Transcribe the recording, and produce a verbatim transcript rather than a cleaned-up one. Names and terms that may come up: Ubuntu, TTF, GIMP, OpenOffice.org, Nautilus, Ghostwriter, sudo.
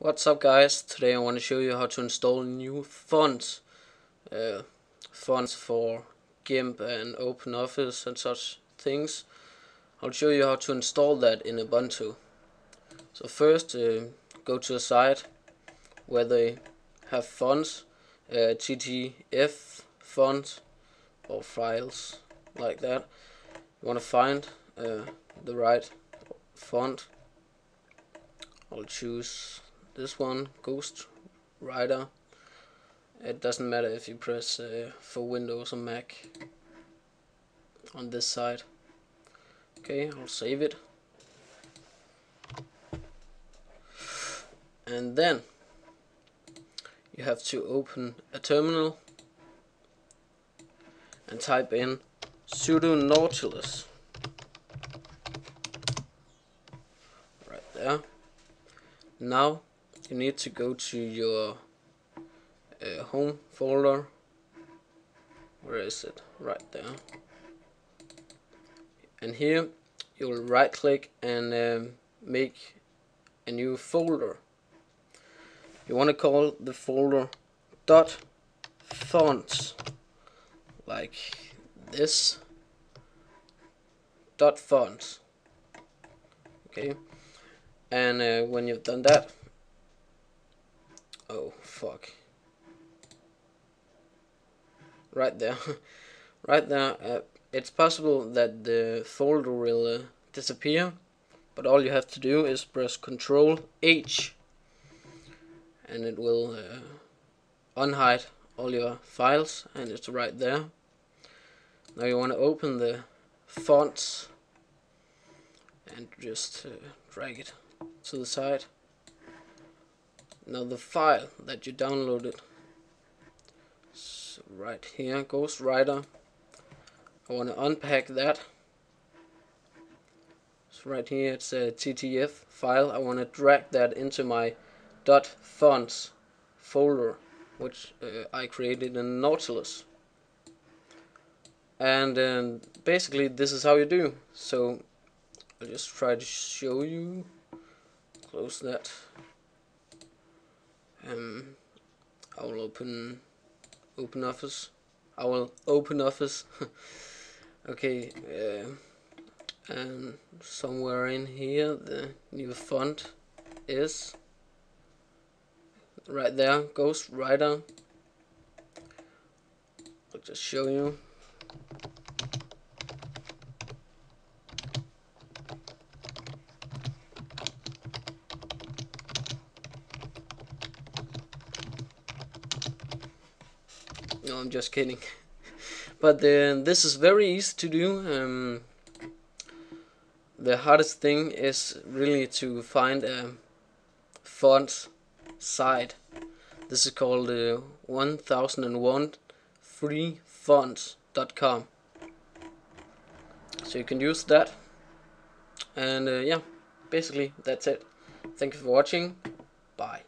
What's up guys, today I want to show you how to install new fonts, uh, fonts for GIMP and OpenOffice and such things. I'll show you how to install that in Ubuntu. So first uh, go to a site where they have fonts, uh, T T F fonts or files like that. You want to find uh, the right font. I'll choose this one, Ghostwriter. It doesn't matter if you press uh, for Windows or Mac on this side. Okay, I'll save it. And then you have to open a terminal and type in sudo Nautilus. Right there. Now you need to go to your uh, home folder. Where is it? Right there. And here you'll right click and um, make a new folder. You want to call the folder .fonts, like this. .fonts. Okay. And uh, when you've done that, oh fuck, right there, right there, uh, it's possible that the folder will uh, disappear, but all you have to do is press Control H and it will uh, unhide all your files, and it's right there. Now you want to open the fonts and just uh, drag it to the side. Now the file that you downloaded, so right here, Ghostwriter. I want to unpack that. So right here it's a T T F file. I want to drag that into my .fonts folder, which uh, I created in Nautilus. And um, basically this is how you do. So I'll just try to show you. Close that. Um, I will open OpenOffice. I will open Office. Okay, uh, and somewhere in here the new font is right there, Ghostwriter. I'll just show you. No, I'm just kidding. But uh, this is very easy to do. Um, the hardest thing is really to find a font site. This is called uh, ten oh one free fonts dot com. So you can use that. And uh, yeah, basically that's it. Thank you for watching. Bye.